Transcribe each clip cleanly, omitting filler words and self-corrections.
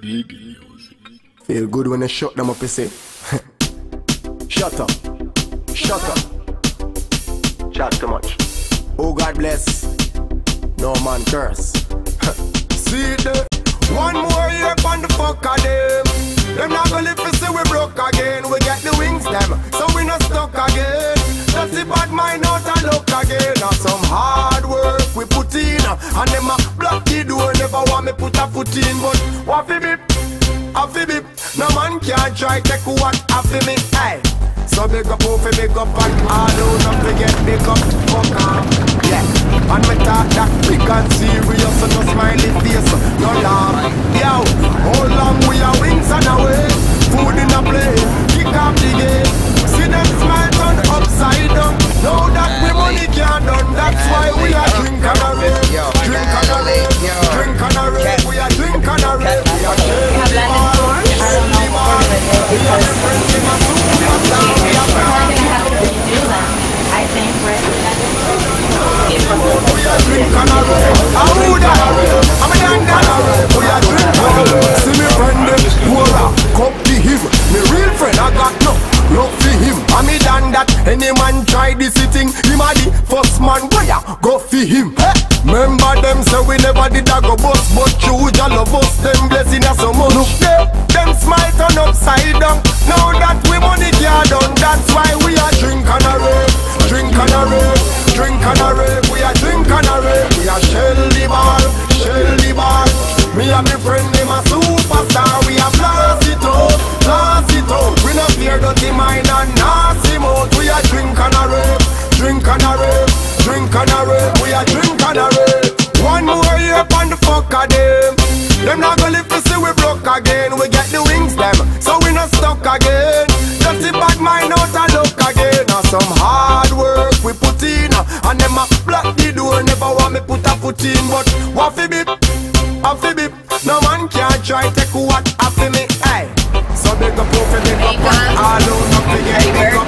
Big music. Feel good when I shut them up, you say. Shut up. Shut up. Chat too much. Oh, God bless. No man curse. See the one more year on the fuck of them. Them not gonna live to see we broke again. We get the wings, them, so we not stuck again. That's the bad mind out and look again. Now some hard work we put in, and them a block the door. Never want me put a foot in, but what fi bip, a fi bip. No man can't try take what a fi me. Aye. So big up, oh fi big up, and I don't have to get big up, fuck off. Yeah, and me talk that big and serious, so no smiley face, no laugh. Yo, all long we are wings and away, food in a plate, kick off the game. See them smile turn upside down. Now that we money can't done, that's why we are drink and a rave, drink and a rave, drink and a rave. We are drink and a rave, we are him. Hey. Remember them say we never did a go bust, but you just love us, them blessing us so much. Look them smile turn upside down. Now that we money can't done, that's why we are drink and a rave, drink and a rave, drink and a rave. We are drink and a rave. We are shell the bar, shell the bar. Me and my friend name a superstar. We are blast it out, blast it out. We no fear dirty mind and nasty mouth. We are drink and a rave, drink and a rave. Drink and a rave, we are drink and a rave. One more year on the fuck of them. Them not gonna live to see we broke again. We get the wings them, so we not stuck again. Just the bad mind out and look again. Now some hard work we put in, and them a block the door. Never want me put a foot in, but what fi bip, a fi bip. No man can't try take what a fi me. Aye. So big up, oh fi big up, and I don't know fi get big up.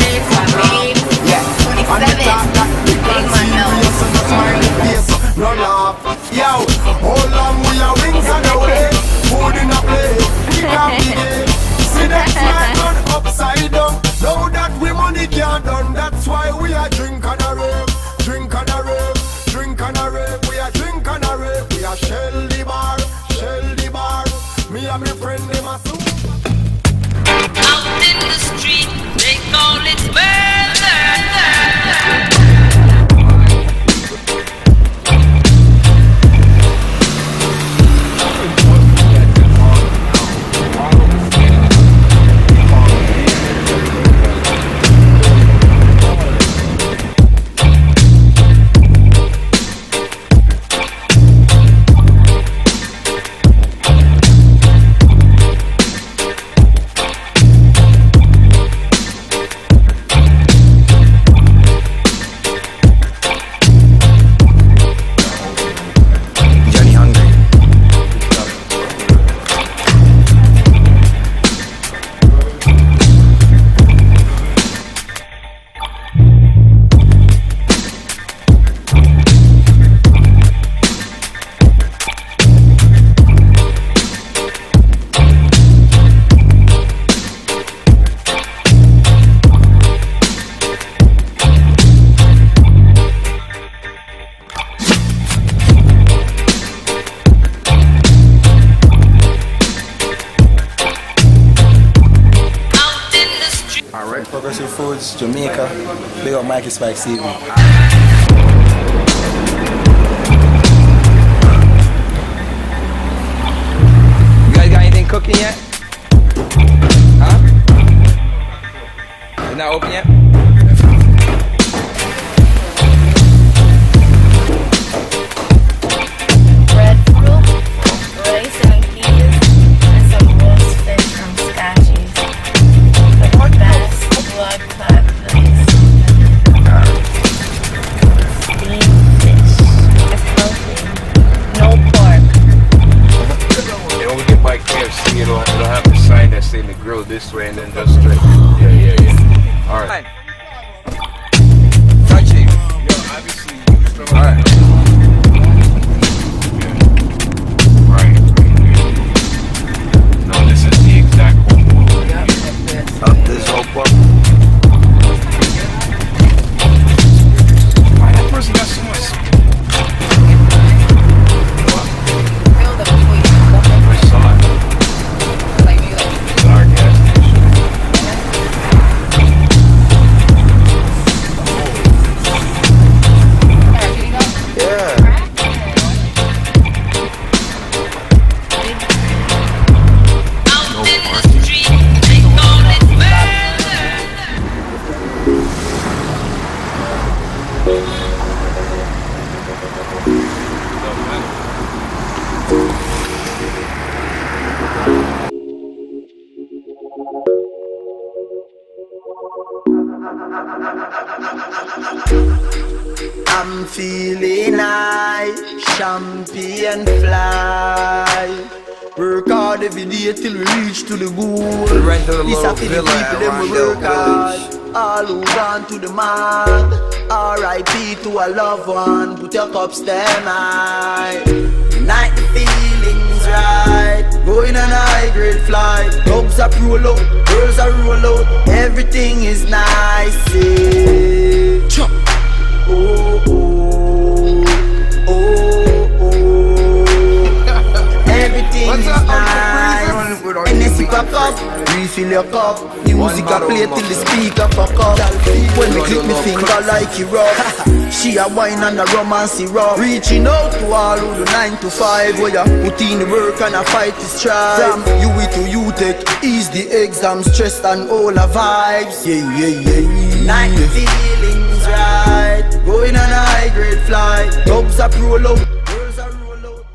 And the talk that big and serious, so no smiley face, no laugh. Yo, all along we are wings and away, food in a plate, kick off the game. See that smile turn upside down. Now that we money can't done, that's why we are drink and a rave, drink and a rave, drink and a rave. We are drink and a rave. We are shell the bar, shell the bar. Me and my friend name a soup. Out in the street, they call it weather. Progressive Foods, Jamaica, big up Mikey Spike Steven. This way and then just straight. Yeah. All right. Touchy. Yo, obviously you just don't. All right. Yeah. Right. I'm feeling high, champagne fly. Work hard every day till we reach to the goal. This a for the people them work hard. All who gone to the mark. R.I.P. to a loved one. Put your cups them high. Night the feelings right. Going on a high grade flight. Dogs are roll out, girls are roll out. Everything is nice. Oh oh oh oh. Everything is nice. And they sip a cup, refill your cup. The music I play till the speaker fuck up. When me click me finger like you rock. She a wine and a romance rock. Reaching out to all who do 9 to 5. Where ya put in the work and a fight is tried. You it to you take ease the exam stress and all the vibes. Yeah yeah yeah. Night feelings right. Going on a high grade flight. Dubs up roll out, girls are roll out.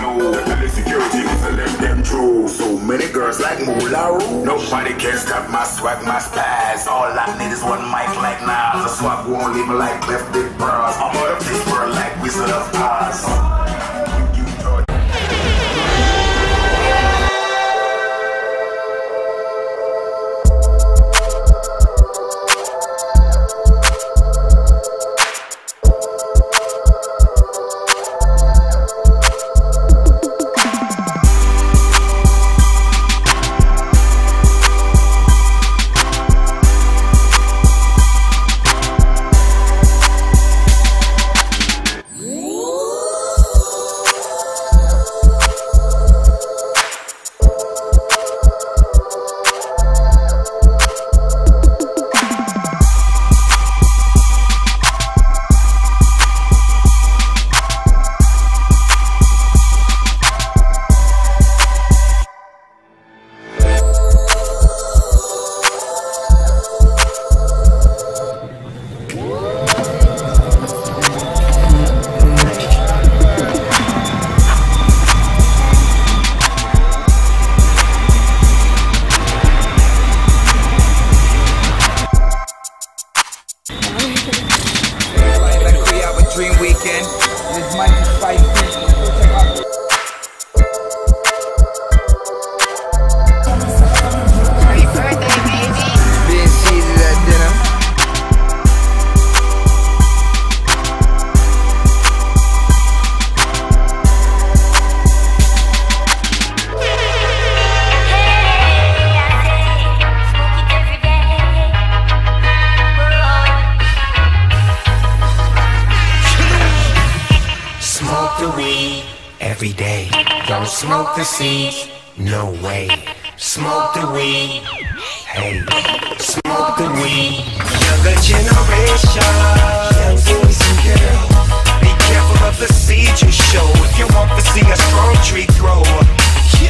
No, the security is to let them through. So many girls like Moolah. Nobody can stop my swag, my spies. All I need is one mic like Nas. A swag won't leave me like Cleft Lip Bras. I'm out of this world like Wizard of Oz. Smoke the seeds, no way. Smoke the weed, hey. Smoke the weed. Younger generation, young boys and girls, be careful of the seeds you show. If you want to see a strong tree grow,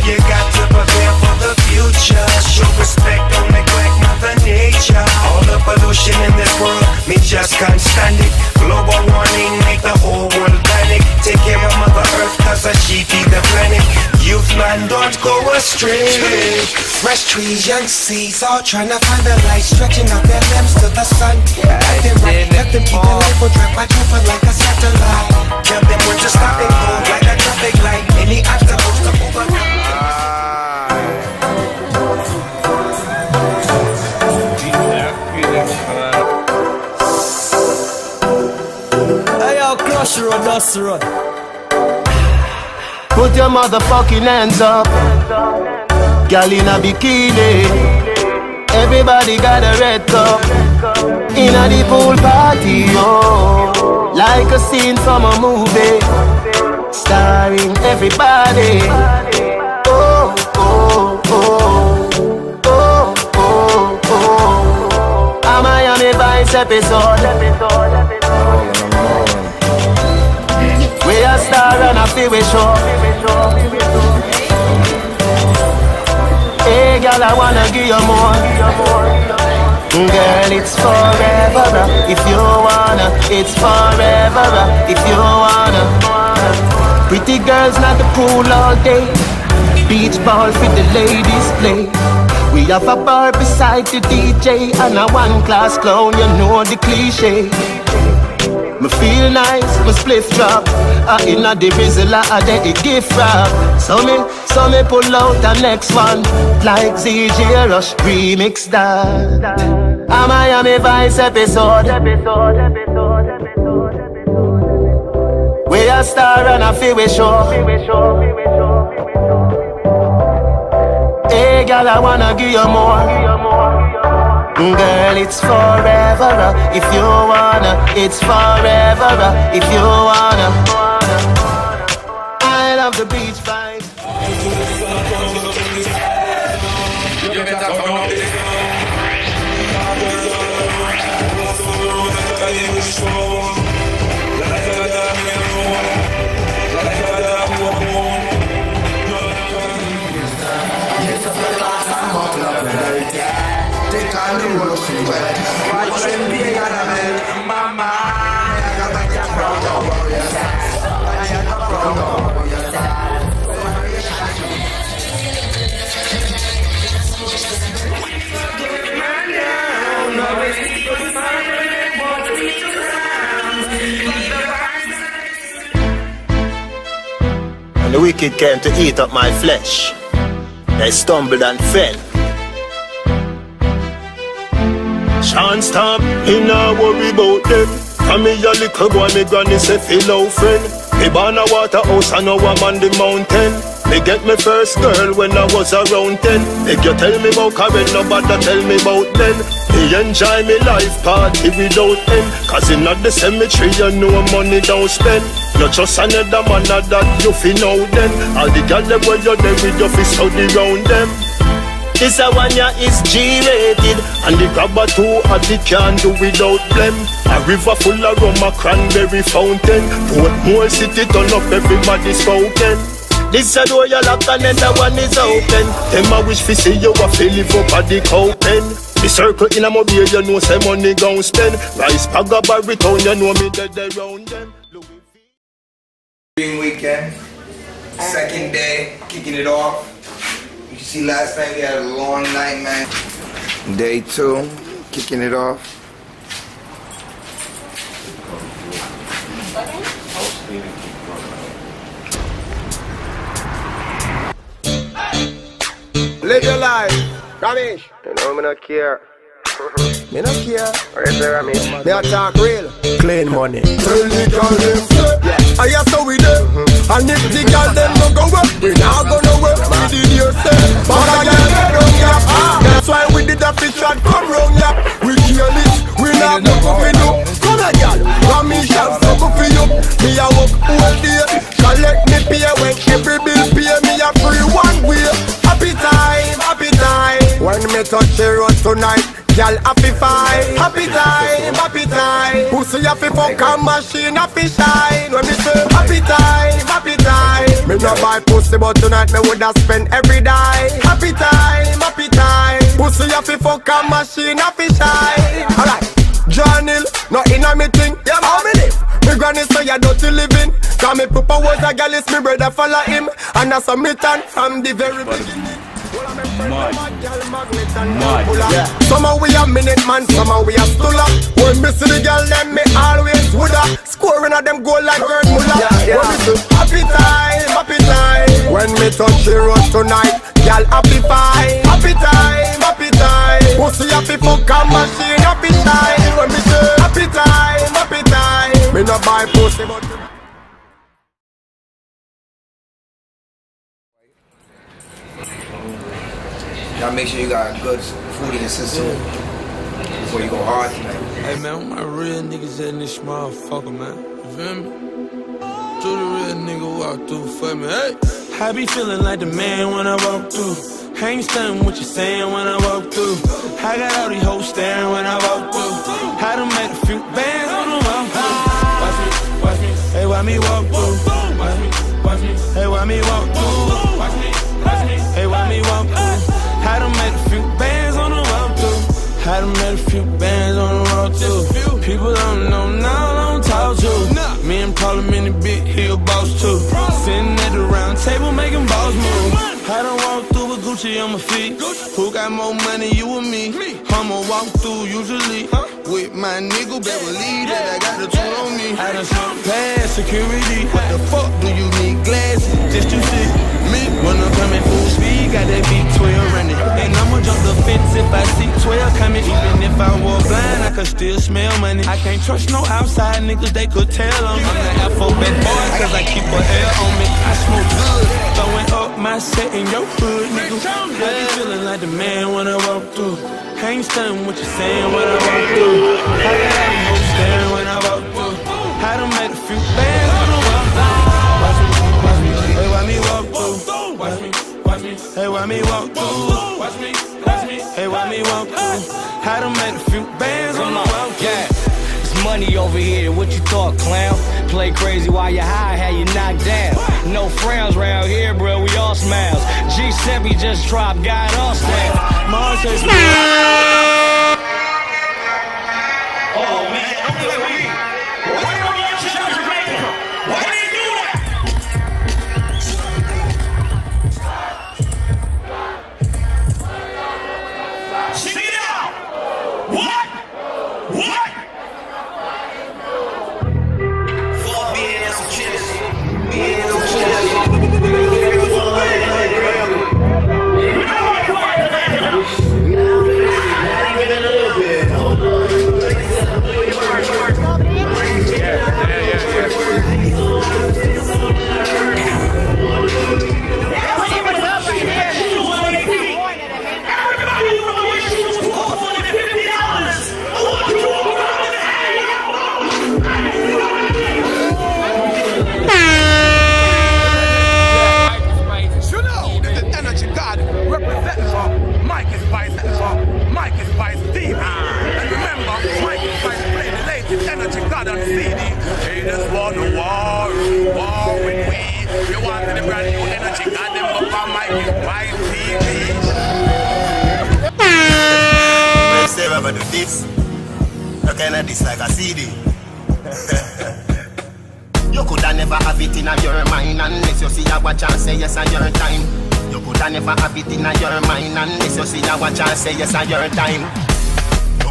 you got to prepare for the future. Show respect, don't neglect Mother Nature. All the pollution in this world, me just can't stand it. Global warning, make the whole world panic. Take care of Mother Earth, cause she feed the planet. Youth man, don't go astray. Fresh trees, young seeds, all trying to find the light. Stretching out their limbs to the sun. Nothing right, nothing keep their life. We'll track my trooper like a satellite. Tell them when to stop and go like a traffic light. Any obstacles to overcome. Hey, yo, Crush Road, Dust Road. Put your motherfucking hands up. Girl in a bikini. Everybody got a red cup. In a the pool party, oh. Like a scene from a movie. Starring everybody. Oh, oh, oh. Oh, oh, oh. A Miami Vice episode. We a star and a feel we show. Hey girl, I wanna give you more. Girl, it's forever. If you wanna, it's forever. If you wanna. Pretty girls not the pool all day. Beach ball with the ladies play. We have a bar beside the DJ and a one-class clown, you know the cliche. Me feel nice, me split drop. I inna the Sizzla, I did the gift wrap. So me pull out the next one, like ZJ Rush remix that. A Miami Vice episode. We a star and a feel we show. Hey girl, I wanna give you more. Girl, it's forever, if you wanna. It's forever, if you wanna. I love the beach vibes. And the wicked came to eat up my flesh. They stumbled and fell. Chance stop, he not worry about them. Come me a little boy, me granny say fellow friend. Me born a water house and now I'm on the mountain. Me get me first girl when I was around 10. If you tell me about Karen, nobody tell me about men. Me enjoy me life party without end. Cause in the cemetery you know money don't spend. You just another man that you fi know them. All the girls that where you there with your fist out around them. This a one ya is G-rated, and the grabber too hot, they can't do without blem. A river full of rum, a cranberry fountain. Portmore city turn up, everybody's spoken. This a door you lock and then the one is open. Them a wish fi see you a fi live up at the copen. The circle in a mobile, you know say money gon' spend. Rice bag a barry town, you know me dead around them. Dream weekend, second day, kicking it off. You see, last night we had a long night, man. Day two, kicking it off. Live your life, Ramesh. You know, I don't care. Me no care. They attack real. Clean money. I have to with them. And if the girl them don't go up, we now go nowhere. We did your step. But I get wrong, yeah. That's why we did a fish and come wrong, yeah. We kill it. We not go for we do. Come on, girl. And me shall suck up for you. Me a walk all day. Collect me pay when every bill pay. Me a free one way. Happy time, happy time. When me touch the road tonight, y'all happy fight, happy time, happy time. Pussy happy fuck a machine, happy shine. When me say happy time, happy time. Me no buy pussy but tonight me woulda spend every day. Happy time, happy time. Pussy happy fuck a machine, happy shine. Alright, journal, not in a meeting. Yeah, how me live? Me granny say I don't living. Cause me papa was a gal, it's me brother follow him. And that's a mutant from the very beginning. Yeah. Somehow we a minute man, somehow we a stula. When me see the girl them me always woulda. Scoring at them goal like Gerd Muller. Yeah, yeah. Happy time, happy time. When me touch the road tonight, y'all happy fine. Happy time, happy time. Pussy happy fuck a machine, happy time. When me say happy time, happy time. Me no buy pussy but y'all make sure you got good food in your system before you go hard tonight. Hey man, all my real niggas in this motherfucker, man. You feel me? To the real nigga walk through for me, hey. I be feeling like the man when I walk through. I ain't studying what you saying when I walk through. I got all these hoes staring when I walk through. I done made a few bands on the walk through. Watch me, hey, why me walk through? Watch me, hey, why me walk through? Watch me, hey, why me walk through? I done made a few bands on the road too. I done made a few bands on the road too. People don't know now, I don't talk to. Nah. Me and Paul in the big hill boss too. Bro. Sitting at the round table making balls move. I done walked through a good Gucci on my feet. Who got more money, you or me? I'ma walk through usually with my nigga, better believe that I got the two on me. I done slipped past security. What the fuck do you need glasses just to see me? When I'm coming full speed, got that V12 running, and I'ma jump the fence if I see 12 coming. Even if I were blind, I could still smell money. I can't trust no outside niggas, they could tell them. I'm the alphabet boy, cause I keep a L on me. I smoke good, throwing up my set in your hood, nigga. I be feeling like the man when I walk through. I ain't stunning what you saying when I walk through. I got no staring when I walk through. I done made a few bands when I walk through. Watch me, hey, why me walk through? Watch me, hey, why me walk through? Watch me, hey, why me walk through? I done made a few bands when I walk through. Yeah, it's money over here, what you thought, clown? Play crazy while you're high, how you knocked down. No frowns round here, bro, we all smiles. Giuseppe just dropped, got us down. Mom says, oh man, I'm gonna leave. Why don't you just out Jamaica? Why do you do that? See it out! What? What? For me and some chips. Me and yes, I your time. You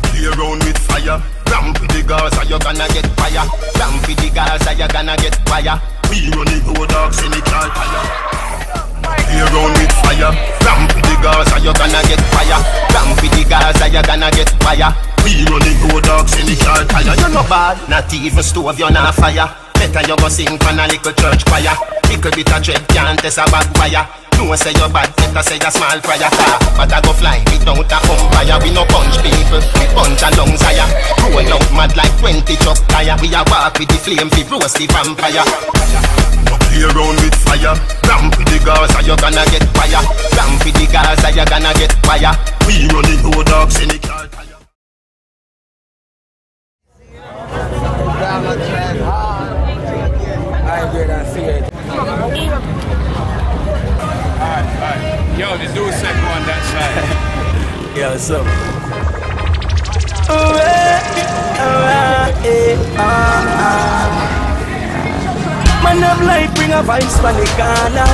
play around with fire. Ramp with the girls, or you're gonna get fire. Ramp with the girls, or you're gonna get fire. We run the road dogs in the car fire. Play around with fire. Ramp with the girls, or you're gonna get fire. Ramp with the girls, or you're gonna get fire. We run the road dogs in the car fire. You're not bad, not even stove, you're not fire. Better you go sing for a little church choir. Little bit of dread can't test a bad wire. No one say you're bad, better say you're small fryer. But I go fly without a umpire. We no punch people, we punch along sire. Roll out mad like 20 truck tire. We a walk with the flame, we roast the vampire. No play around with fire. Ramp with the girls, or you're gonna get fire. Ramp with the girls, or you're gonna get fire. We run the road dogs in the car. Yo, just do a second on that side. Yo, what's up? Man of life, bring a vice from the corner.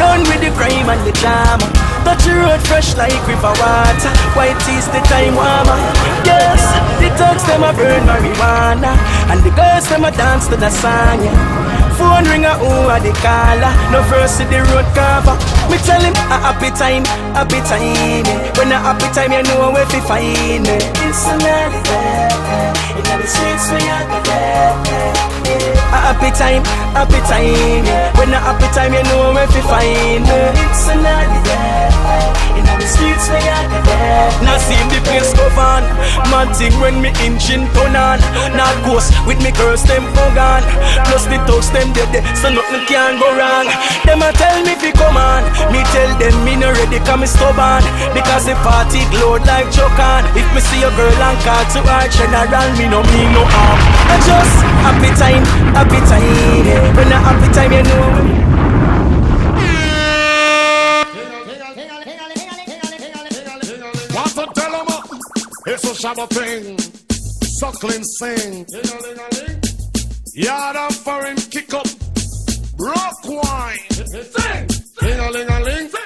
Done with the crime and the drama. Touch the road fresh like river water. White tea's the time warmer. Yes, the thugs them a burn marijuana, and the girls them a dance to the song, yeah. Phone ringer, who are the caller? No verse in the road cover. Me tell him a happy time, happy time. When a happy time, you know where to find me. It's a melody, in the streets we are the a happy time, happy time. When a happy time, you know where to find me. It's a melody, in the streets we are the now see the place go on. Man thing when me engine turn on. Now ghost with me girls them go gone. Plus the thugs them. So nothing can go wrong. Them a tell me fi come on. Me tell them me no ready come stubborn. Because the party glowed like chokan. If me see a girl and call to her general, me no mean no harm. I just happy time, happy time. When a happy time, you know. Want to tell them up? It's a shadow thing. Suckling sing. Yard and foreign kick up, rock wine. Sing, sing, ding a ling a ling, sing.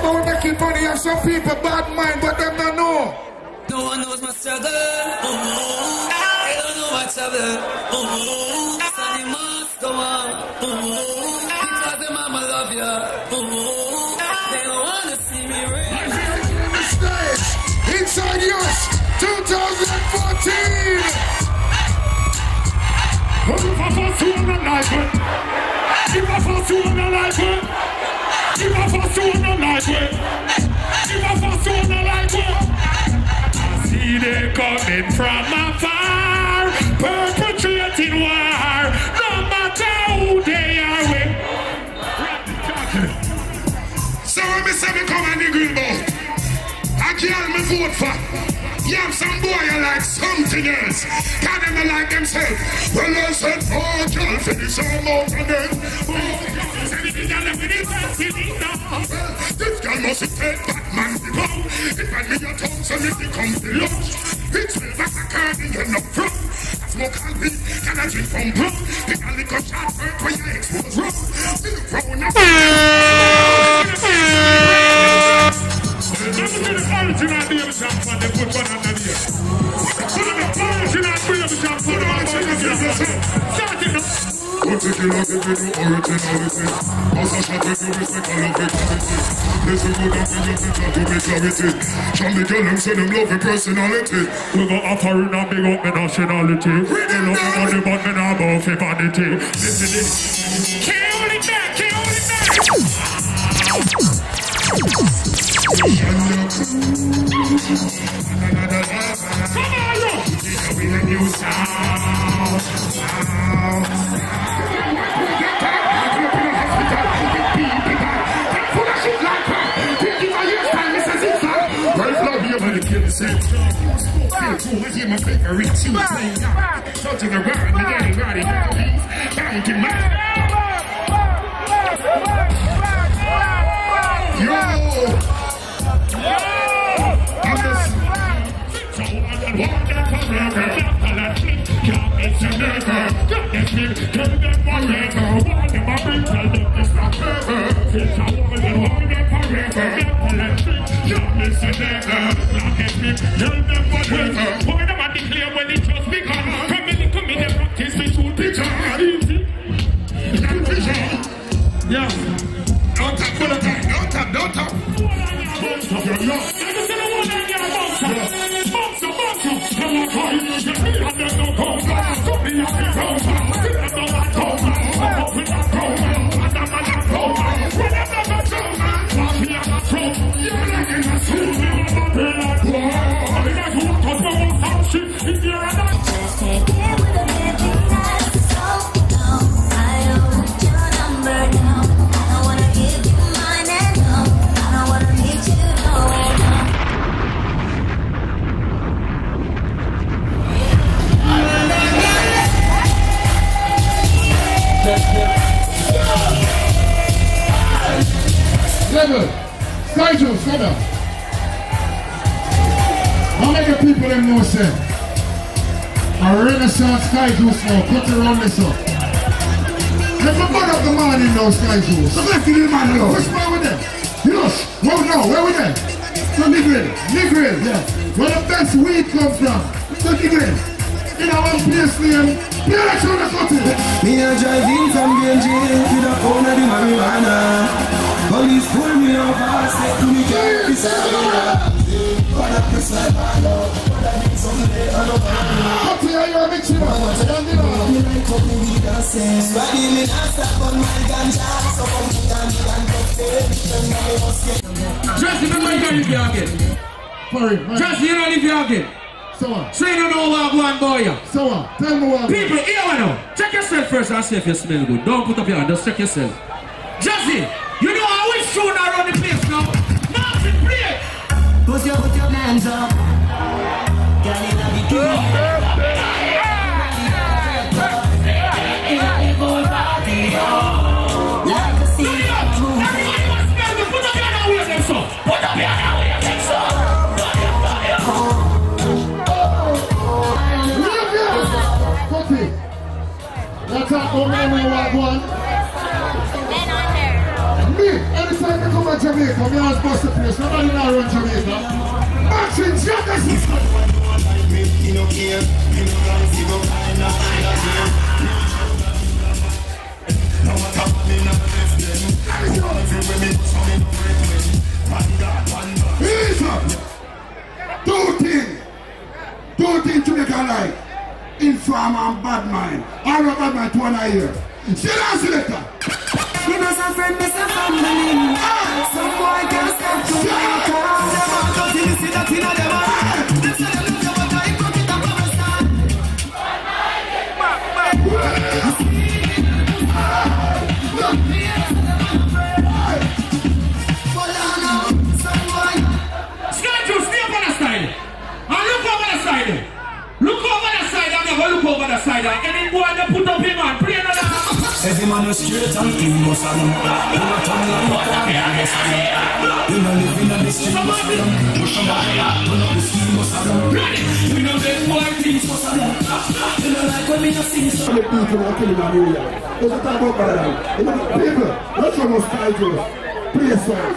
about making money and some people bad mind, but them don't know. No one knows my struggle. I don't know my trouble. Sunny must go on. Because the mama love ya. They don't wanna see me real. Inside Youth 2014. I see they coming from afar, perpetrating war. No matter who they are with. So when I say we come on the green ball, I can't me vote for. You have some boy you like something else. Can't even like themselves. Well, I said, oh, God, for this all over again. Oh, God, said it is all over again. This girl must have said, Batman, the bomb. It might be your tongue, so it becomes the lunch. It's well back a card in your no front. I smoke all week, and I drink from blood. Pick a little shot, work where your ex was wrong. Still grown up. I'm going to we're going to offer it and big up my nationality. We love money, but we not about for vanity. Listen, kill it back, kill it back. Come on, a new sound. Why do I declare when it just begun? Come in, come in and practice me to picture. Yeah. Don't tap, don't tap, don't tap. How many people them know say a Renaissance Sky Juice now? Put around this up. Let me put up the man in those Sky Juice. So let's do the man now. Which man with them? Yes. Well, no. Where with them? From Negril. Negril, yeah. Where the best weed comes from? From Negril. In our own place name. Here I show the cotton. Me a driving from BNG to the corner of the marijuana. Police pull me over, say to me, can't be Just remember if you are good. So on. So you don't know what I'm going by you. So on. Tell me what I'm going. People, here I know. Check yourself first and see if you smell good. Don't put up your hand, just check yourself. Jazzy! You know I wish soon I run the place now. Martin, play! Put your hands up. Girl, you love it, like a sea. Everybody wants to smell me. Put up your hand away from so. Put up your hand away from so. Let's have a moment, one. Anytime you come at Jamaica, Jamaica, we are supposed to place. Nobody now run Jamaica. Martin, shut this! Two things Jamaica like. Infam and bad mind. All of bad mind to one ear. See you later. You know some friend, miss a family. Some boy can't stop to make a call. They want to see that in a demo. They say them don't want to eat from it and from a stand. Skyjuice, stay up on the side. And look over the side. Look over the side and never look over the side. Any boy that put up him on, play another. Every man is straight and clean, must have done. You know, turn around, what I mean, yes, I mean. You know, living on the street, must have done. You know, the street, must have done. You know, the poor things, must have done. You know, like when we are singing. All the people are killing on you. There's a time over there. You know, people, that's what most I do. Please, sir.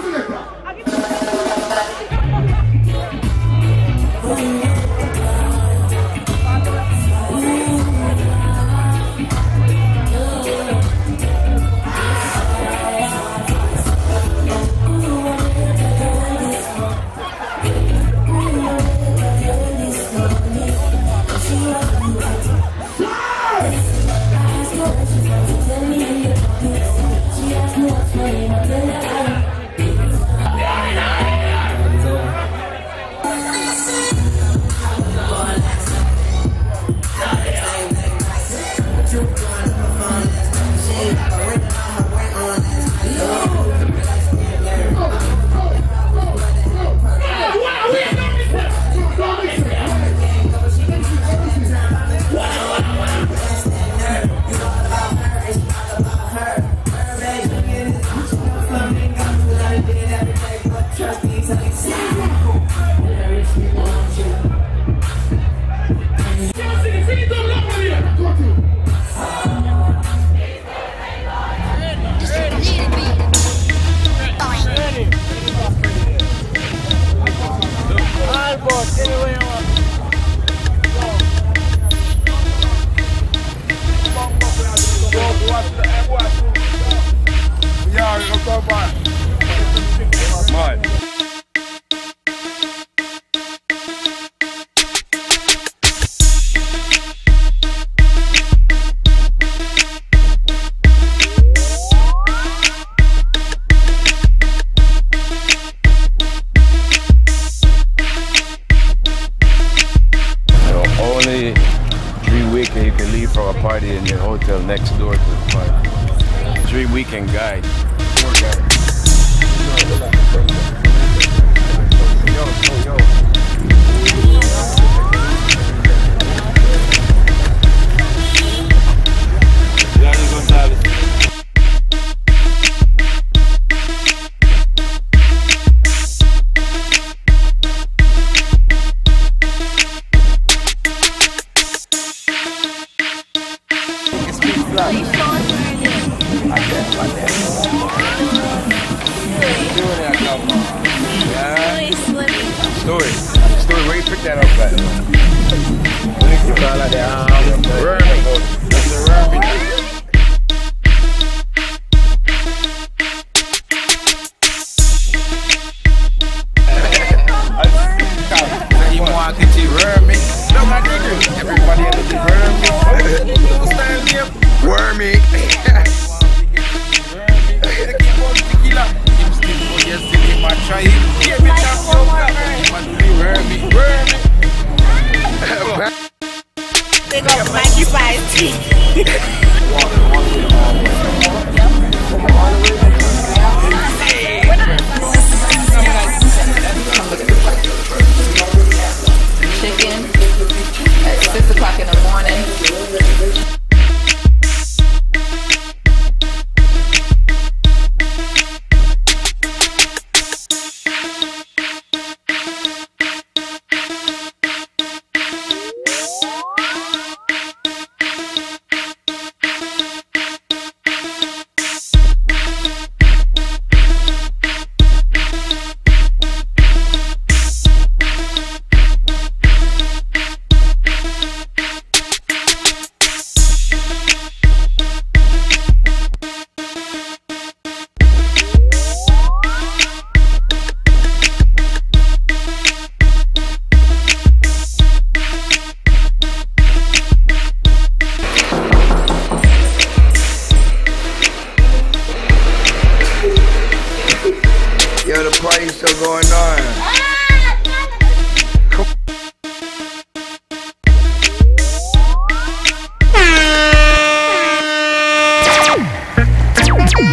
the party still going on.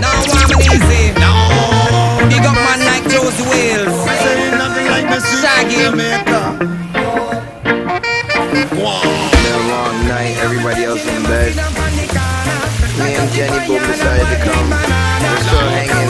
Now I'm easy. No, big up man like Close the Wheels. Say nothing like Miss Shaggy. Been a long night, everybody else in bed. Me and Jenny both decided to come. We're still hanging.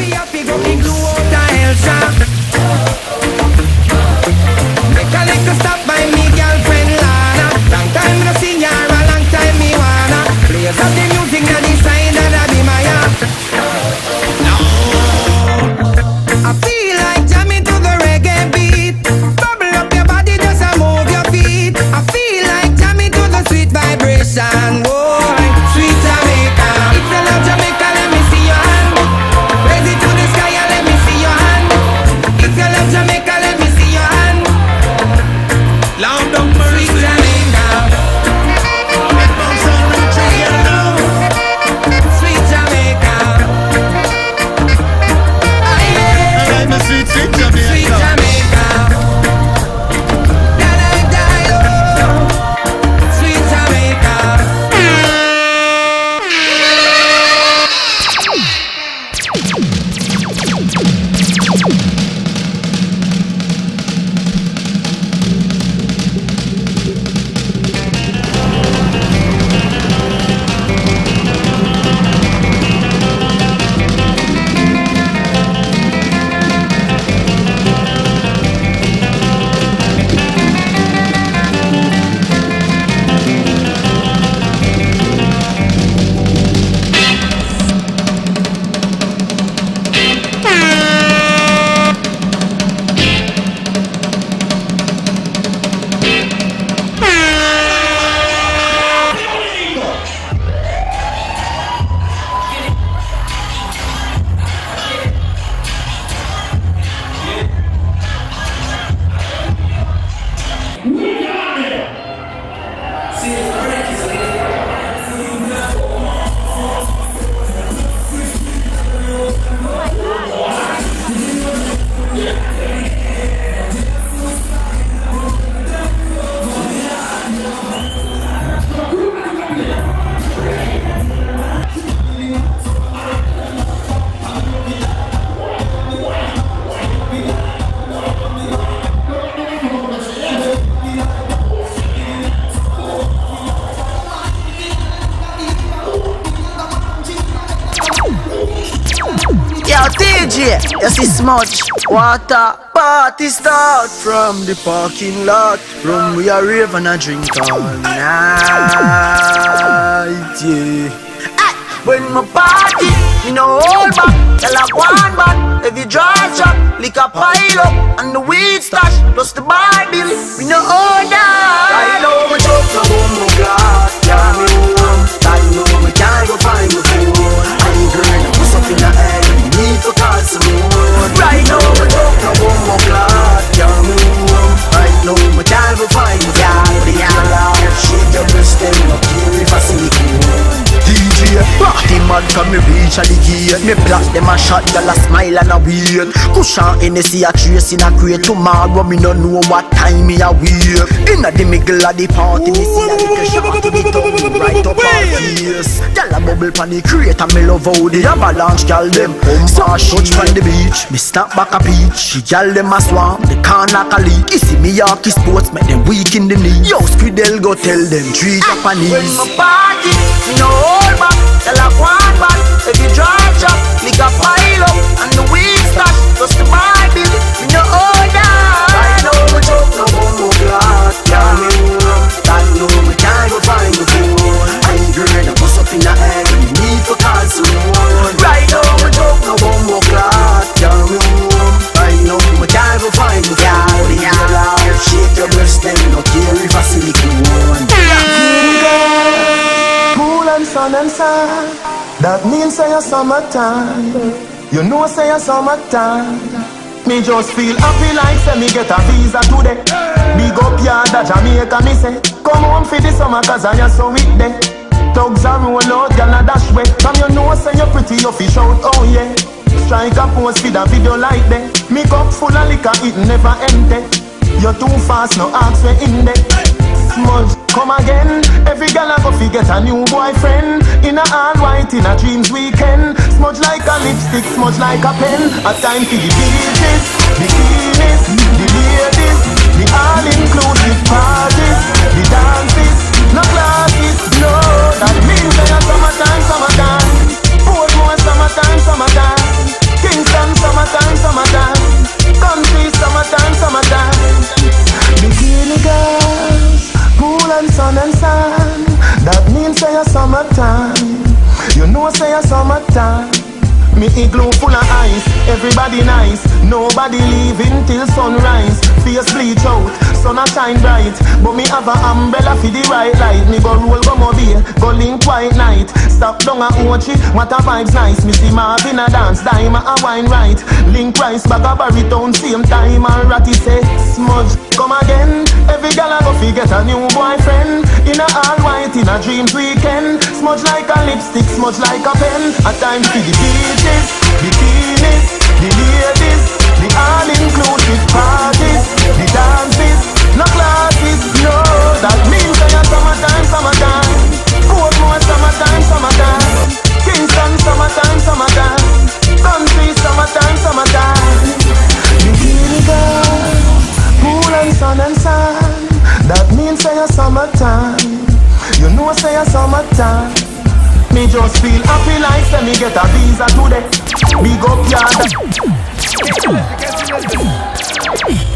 Yes, it's much water. Party start from the parking lot. Room we are rave and a drink all night. Yeah. When my party, you know hold back. Tell like one man, every dry shop, lick a pile up, and the weed stash plus the bar bill. We know all that. I know my jokes are on my glass. Yeah, me home. I know my can't go find my phone. I ain't gonna put something in the air. Need to call some more. Right now, my doctor won't walk out. Young room. Right now, my child will find me out. Shake your breast and look here if I see you. DJ, party man from me reach a the gate. Me blast them a shot, y'all a smile and a wait. Cushion Hennessy a trace in a crate. Tomorrow me no know what time me a wait. Inna the middle of the party, me see a little shot to the top, right up our face. Y'all a bubble pan the crate and me love how the avalanche y'all them. So I touch from the beach, me snap back a peach. Y'all them a swamp, they can't knock a leak. You see me hockey sports, make them weak in the knee. Yo, Squidel go tell them three Japanese. When my party, me no hold back. Tell a one back, if you dry chop, lick a pile up, and the weed stash, just the Bible, me no hold that. Right now me choke no more glass, yeah me rum. That no me can't go find the phone. I ain't girl, I bust up in the air, and me need to call someone. Right now me choke no more glass, yeah me rum. Right now me can't go find the phone. Yeah, yeah, shake your breast and no care if I see the one. Sun and sun, that means say a summertime. You know say a summertime. Me just feel happy like say me get a visa today. Big up yard a Jamaica me say. Come home for the summer cause I am so weak day. Thugs a roll out, y'all a dash way. From you know say you're pretty, you fish out, oh yeah. try to post with a video like that. Me cup full of liquor, it never empty. You're too fast, no ask where in there. Smudge, come again. Every girl I go fi get a new boyfriend. In a all white, in a dreams weekend. Smudge like a lipstick, smudge like a pen. A time for the business, the keenness, the ladies, the all-inclusive parties, the dances, no classes, no. That means that a summertime, summertime. Portmore, summertime, summertime. Kingston, summertime, summertime. Country, summertime, summertime. Bikini girls, pool and sun and sand. That means say a summertime. You know say a summertime. Me igloo full of ice, everybody nice. Nobody leaving till sunrise. Face bleach out, sun a shine bright. But me have a umbrella for the right light. Me go roll go mobile, go link white night. Stop down a Ochi, what a vibes nice. Me see Marvin a dance, dime a wine right. Link price back a baritone, same time. And ratty say, smudge, come again. Every gal a go fi get a new boyfriend. In a all white, in a dreams weekend. Smudge like a lipstick, smudge like a pen. A time for the beach. The keenness, the ladies, the all-inclusive parties, the dances, no classes, no. That means I am summertime, summertime. Portmore, summertime, summertime. Kingston, summertime, summertime. Country, summertime, summertime. Bikini girl, pool and sun and sand. That means I am summertime. You know say I am summertime. Me just feel happy like say me get a visa today. Big up yard.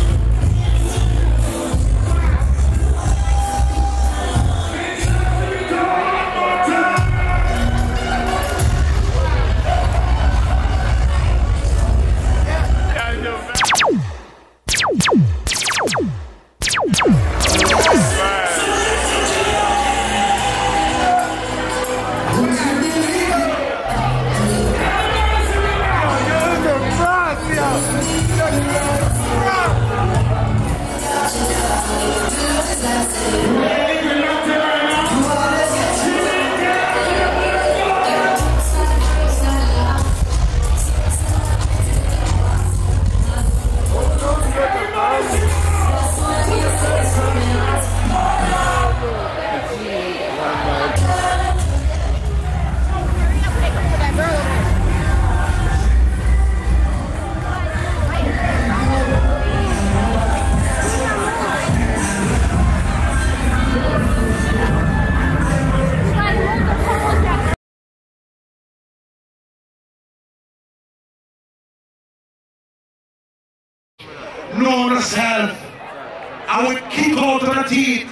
Know yourself. I would kick out of the teeth.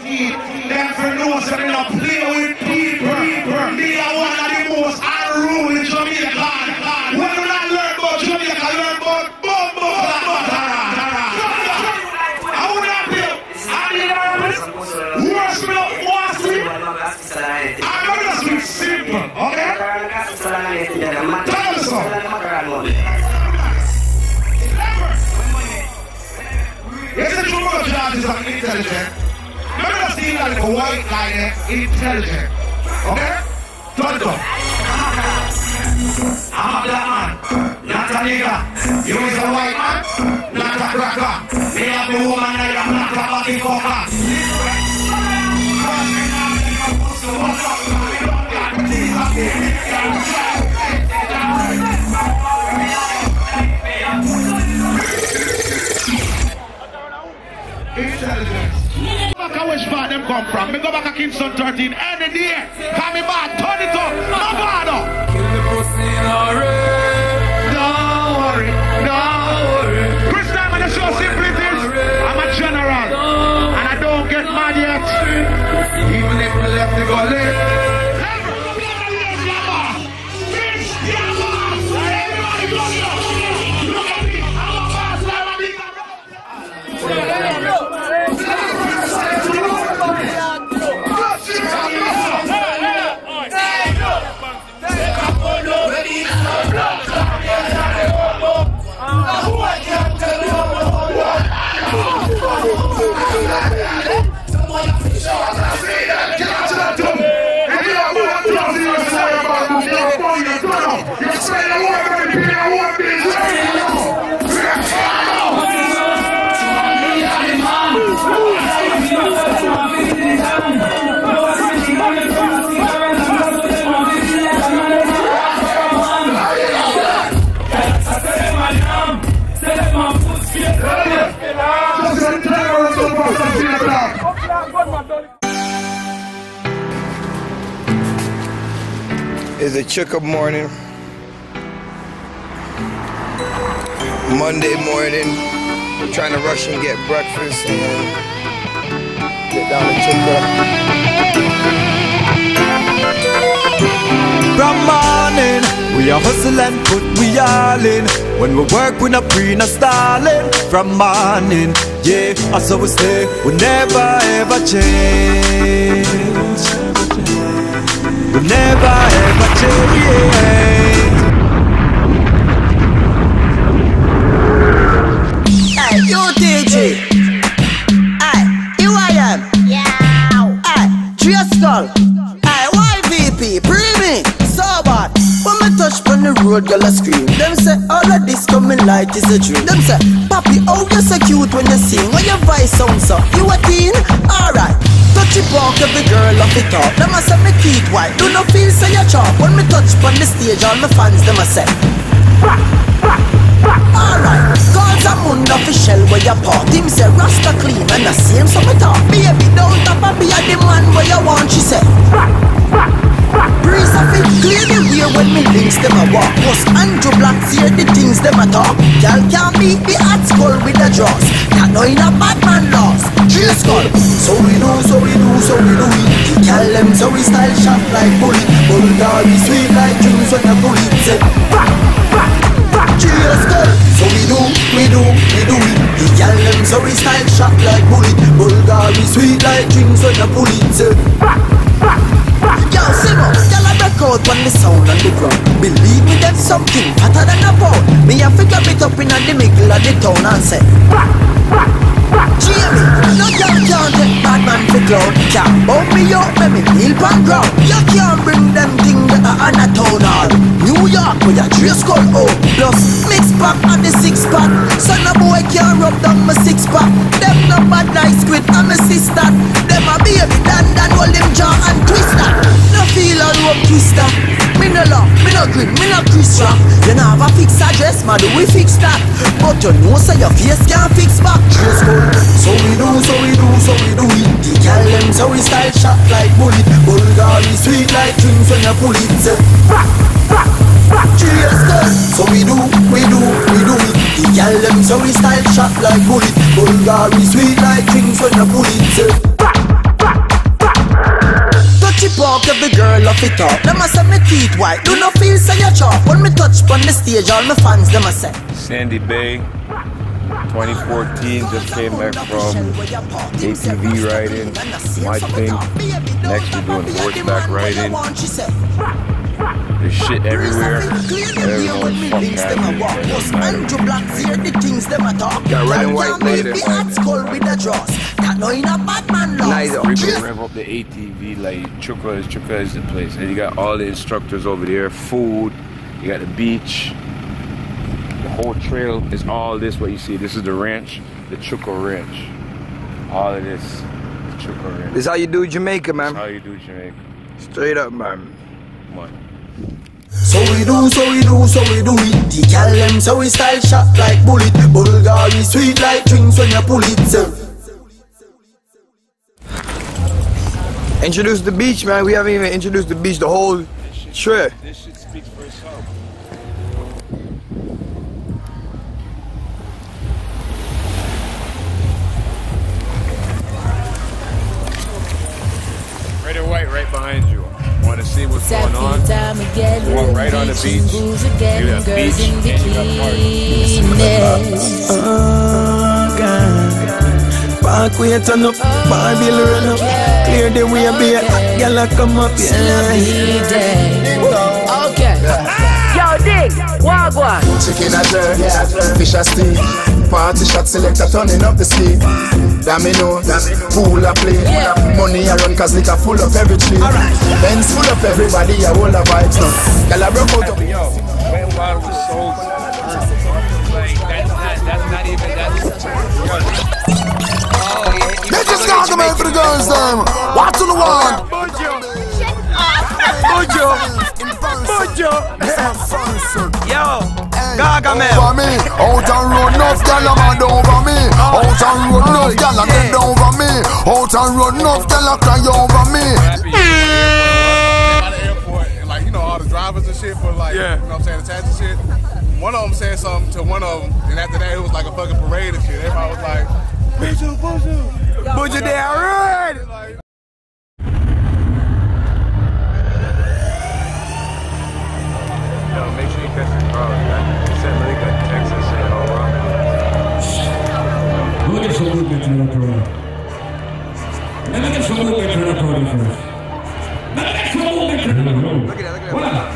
Never knows that I play with people. Me are one of the most unruly Jamaicans. When did I learn about Jamaica? I learned about Bombo. I would not be. I did not risk. Worst me up, worst me. I know this is simple, okay? Tell us something. It's a true word, George is an intelligent. Remember the scene that is a white line, intelligent. Okay? Turn it up. I'm a black man, not a nigga. You is a white man, not a cracker. Me have a woman that I'm not a body fucker. Intelligence. Back a which part them come from? Me go back a Kingston 13 any day. Come back, turn it up, no bother. Kill the pussy, don't worry, don't worry. Chris time on the show simply this. I'm a general, and I don't get mad yet. Even if we left the gully. It's a checkup morning, Monday morning, trying to rush and get breakfast and get down to checkup. From morning, we are hustle and put we all in. When we work, we not pre, not stalling. From morning, yeah, that's how we stay. We never ever change. We never ever change. Hey, yo DJ. Hey, you I am. Yeah. Hey, Tristal. Hey, YVP, Premi, so bad. When I touch on the road, girl I scream. Them say all of this coming light is a dream. Them say, Papi, oh you're so cute when you sing. When your voice sounds up, you a teen? Alright. Touch it walk, every girl off the top. Them a say me teeth white, do not feel say you chop. When me touch on the stage, all my fans them a say alright, cause I'm under the shell where you pop. Him say Rasta clean and the same so me talk. Baby don't tap and be a the man where you want, she say breeze off it, clear the way when me links them a walk. Most Andrew Blacks hear the things them a talk. Y'all can't beat the hot skull with the draws. Y'all know in a bad man lost. So we do, so we do, so we do it. Tell them so we style shot like bullet. Bullet all is sweet like juice when the bullet said back, back, back. Cheers girl. So we do, we do, we do it. Tell them so we style shot like bullet. Bullet all is sweet like drinks when the bullet said back, back, back. Y'all sing up, y'all a record when the sound on the ground. Believe me that's something hotter than a bone. Me a figure it up in the middle of the town and say back, back. Jamie, no girl can't take bad man for clown. Can't bump me up, make me kneel pan ground. You can't bring them things that are on a town hall. New York with a dress called home. Plus mix pack and the six pack. So no boy can't rub down my six pack. Them no bad like squid and my sister. Them a baby dan hold them jaw and twist that. No feel all rope twister. Me no love, me no grip, me no Chris Rock. You know have a fix address, man, do we fix that? But you know so your face can't fix back. Dress code. So we do, so we do, so we do it. The tell them so we style shot like bullet. Bulldog is sweet like drinks when you pull it. Back, back, back. Cheers girl. So we do, we do, we do it. The tell them so we style shot like bullet. Bulldog is sweet like drinks when you pull it. Back, back, back. Touchy park every girl off it up. Them a say me teeth white, do not feel say you chop. When me touch on the stage all my fans them a say Sandy Bay. 2014, just came back from ATV riding, my thing. Next we're doing horseback riding. There's shit everywhere. Everyone's fucking happy. Got red and white lights. Nice. We're gonna ramp up the ATV like Chuka is the place. And you got all the instructors over there, food, you got the beach. Whole trail is all this what you see. This is the ranch, the Chuco Ranch. All of this, the Chuco Ranch. This is how you do Jamaica, man. That's how you do Jamaica. Straight up, man. Come on. So we do, so we do, so we do it. The gal them so we style shot like bullet. Bulgari sweet like drinks when you pull it. Introduce the beach, man. We haven't even introduced the beach the whole trip. This shit speaks for itself. See what's going on. Walk right on the beach. Do that beach and you got park. Park way turn up, Bible run up. Clear the way a bit, girl I come up. Yeah. Okay. Yo dig, wagwan. Chicken a jerk, fish a steak. Party shot selector turning up the sleep. Domino, pool a play. Money I run cause liquor full of every tree. Benz full of everybody, I hold a vibes now. Girl I broke out of wet water was so perfect. Like, that's not even. Oh, yeah. Bitches can't come in for the girls, them. What's on the one? Bojo. Yo. Gargamel. Over me, out and road, no tell a man over me. Out and road, no tell a man over me. Out and road, no tell a cry over me. At the airport, like, you know, all the drivers and shit for, like, yeah, you know what I'm saying, the taxi shit. One of them said something to one of them, and after that, it was like a fucking parade and shit. Everybody was like, Booja, Booja, Booja, they're right. Make sure you catch the crowd. Like Texas and all around. Let me get some little bit of crowd first. Look at that, look at that.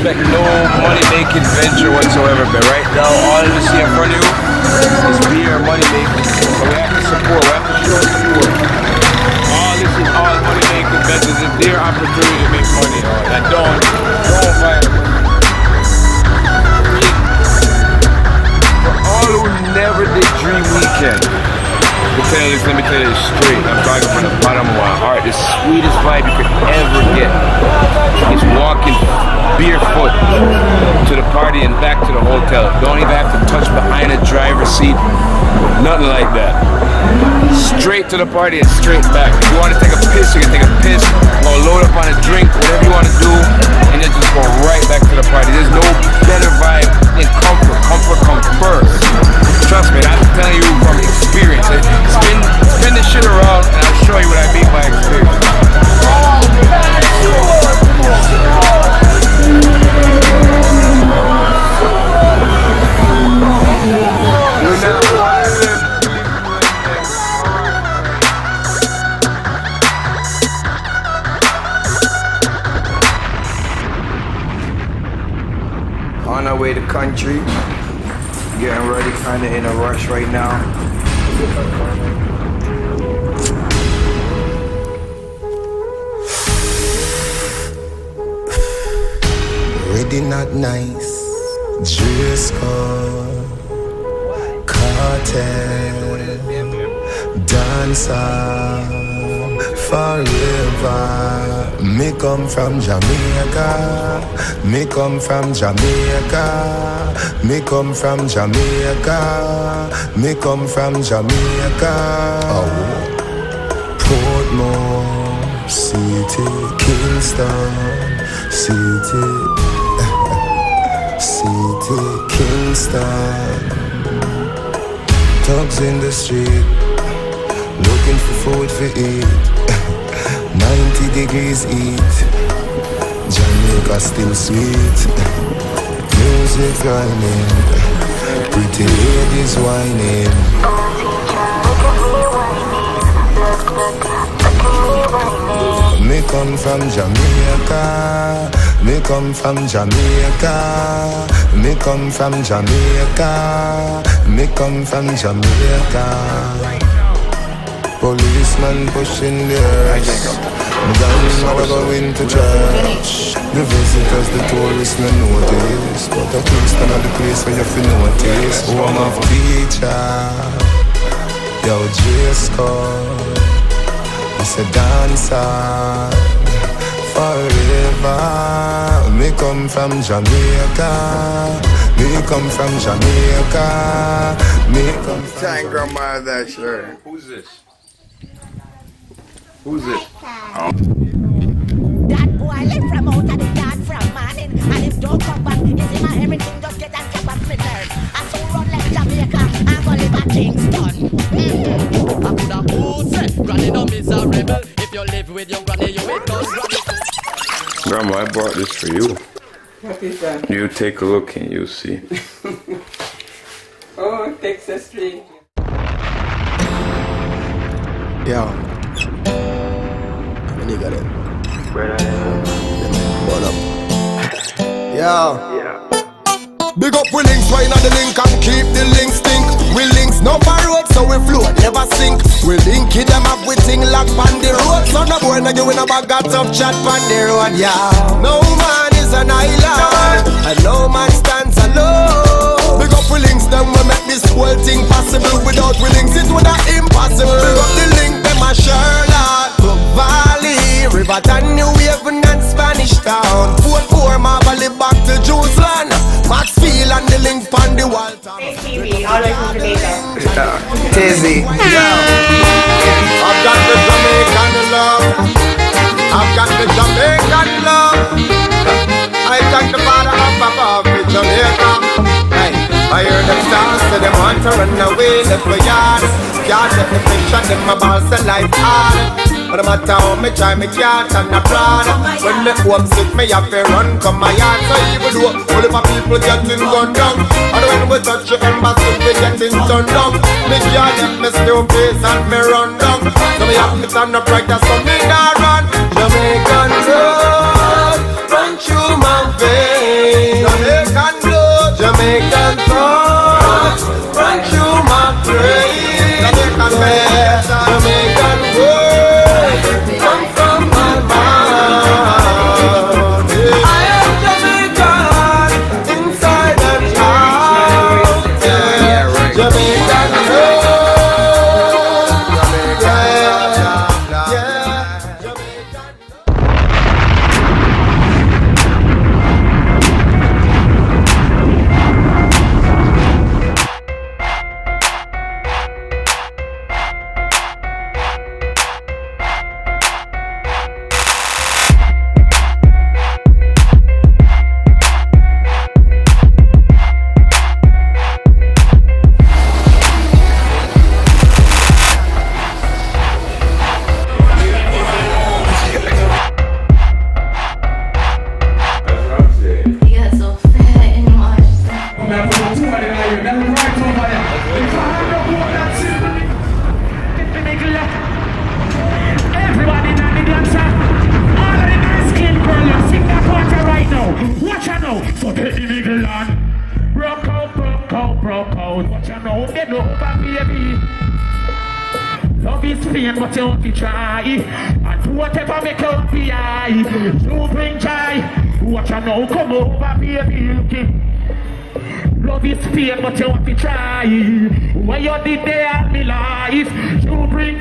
Expect no money-making venture whatsoever, but right now all you see in front of you is beer money-making. So we have to support, we have to show support. All this is all money-making ventures. It's their opportunity to make money. That don't fight. For all who never did Dream Weekend, let me tell you this straight. I'm talking from the bottom of my heart. The sweetest vibe you could ever get is walking barefoot to the party and back to the hotel. Don't even have to touch behind a driver's seat, nothing like that. Straight to the party and straight back. If you want to take a piss, you can take a piss, or load up on a drink, whatever you want to do, and then just go right back to the party. There's no better vibe than comfort. Comfort comes first. Trust me, I'm telling you from experience. Spin this shit around and I'll show you what I mean by experience. On our way to country, getting ready, kind of in a rush right now. Not nice, dress code, party, dancer forever. Me come from Jamaica, me come from Jamaica, me come from Jamaica, me come from Jamaica. Oh. Portmore City, Kingston City. City, Kingston. Thugs in the street, looking for food for eat. 90 degrees heat, Jamaica still sweet. Music running, pretty ladies whining. Me come from Jamaica. Me come from Jamaica, me come from Jamaica, me come from Jamaica. Policeman pushing the urge, guns are going to church. The visitors, the tourists, no notice, but the Kingston are the place where you feel notice. Home of teacher, yo J-Score, it's a dancer forever. Me come from Jamaica, me come from Jamaica, me come from Jamaica. Grandma, that's her. Who's this? Who's this? Oh. That boy live from out of the yard from morning, and if don't come back, you see my everything just get and come back with her. I so run like Jamaica, I'm gonna live at Kingston. I'm gonna who's it? Granny no miserable. If you live with your granny, you will go. Grandma, I brought this for you. What is that? You take a look and you'll see. Oh, Texas Street. Yeah. How many got it? Where I am. Hold up. Yeah. Yeah. Big up we links, why not the link and keep the links stink. We links no road, so we flow, never sink. We link it them up, we ting like on the road. So no boy no giving up a got of chat on the road, yeah. No man is an island, and no man stands alone. Big up we links them, we make this whole thing possible. Without we links it would have impossible. Big up the link them a Sherlock, Brook Valley, Riverton, New Haven and Spanish Town. 4-4 Marvel back to Jerusalem. Maxfield and the link on the wall. Hey TV, all I can relate to. Yeah, Tizzy. Yeah. I've got the Jamaican love. I've got the Jamaican love. I thank the Father up above in Jamaica. Hey, I hear them stars, so they want to run away, left my yard. Can't let the fish and them my balls to life hard. But no matter how me try, me can't turn abroad. When me homesick, me have to run come my yard. So even though all of my people getting gunned down, and when we touch the embassy, we getting turned down. Me can't let me still face and me run down. So me have to turn up right, that's so me not run. Jamaican blood, run through my veins. Jamaican blood, Jamaican blood, run through my brain. Jamaican blood, Jamaican blood. When you did there at me life, you bring.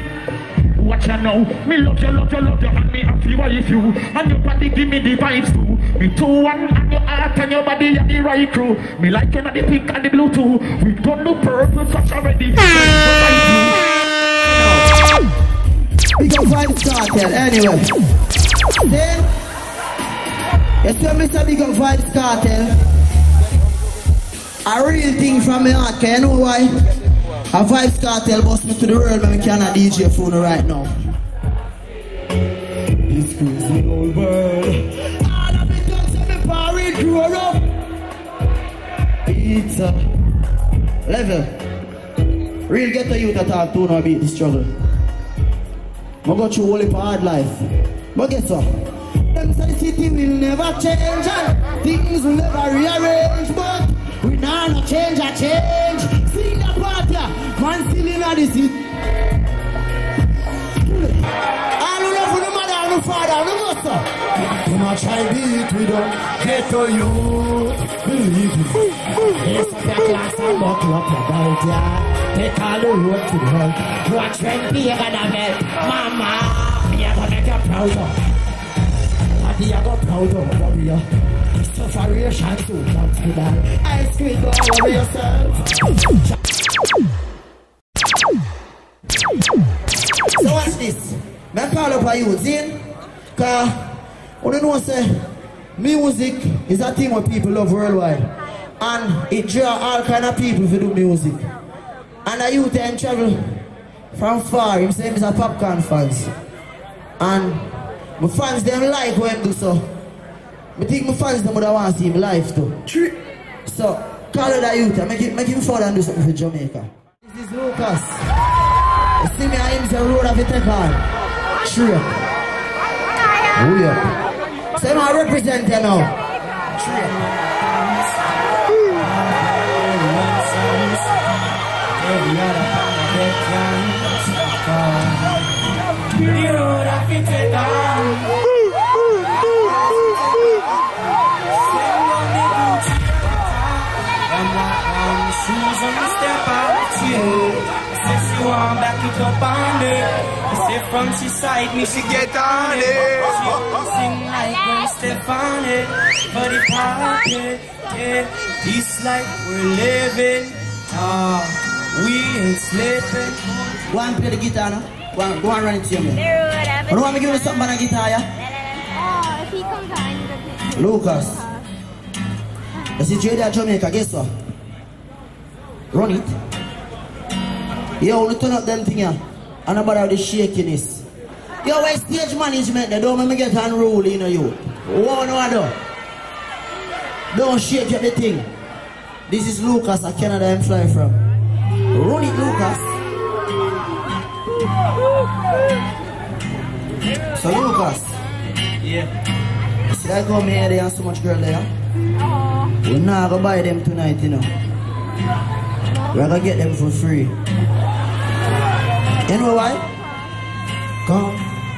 Watch you now, me love you, love you, love you, and me happy wife you, and your body give me the vibes too. Me too one, and your heart and your body and the right crew. Me like you, not the pink and the blue too. We don't do purple touch already. Because I started anyway. Then, you tell me some big vibes cartel. A real thing from my heart, you know why? A vibes cartel bust me to the world, man. We cannot DJ phone right now. This crazy old world. All of it comes to me, party, grow up. It's a level. Real ghetto youth that talk to no beat the struggle. I got you only for hard life. But guess what? Them say the city will never change and things will never rearrange, but we now no change a change. Sing the party, man still in the city. I don't know for the mother, I don't know father, I don't know sir. Do not try beat with them, ghetto youth, believe me. Yes, I can't stand up to what about ya. Take all the road to the road. You are trained, you're gonna melt. Mama, you're gonna make you prouder. And you're gonna prouder, warrior. Sufferation to not to die. I scream all over yourself. So watch this. I call up a youth in. Because I know say music is a thing what people love worldwide. And it draw all kind of people to do music. And a youth in travel from far. Him say he's a popcorn fans. And my fans them like when do so. I think my fans don't want to see him live too. So, call it a youth and make him fall and do something for Jamaica. This is Lucas. You see me and him say road of the take on. Trip. Weird. So I represent you now. Trip. Road of the take on. Since you want back it up on it, step from she side me she get on it. She sing like when step on it, but it pocket, yeah. This life we're living, we ain't sleeping. Go and play the guitar, no? Go and run it to me. I don't want me give you something on the guitar, yeah? Oh, if he comes out, I'm gonna Lucas. This is Jada Jamaica, guess what? Run it. Yo, we turn up them thing here. And about all the shakiness. Yo, when stage management, they don't make me get unruly, you know, you. One order. Don't shake up the thing. This is Lucas, a Canada I'm flying from. Run it, Lucas. So, Lucas. Yeah. See, I come here, there and so much girl there. We're not going to buy them tonight, you know. We're gonna get them for free. You know why? Come,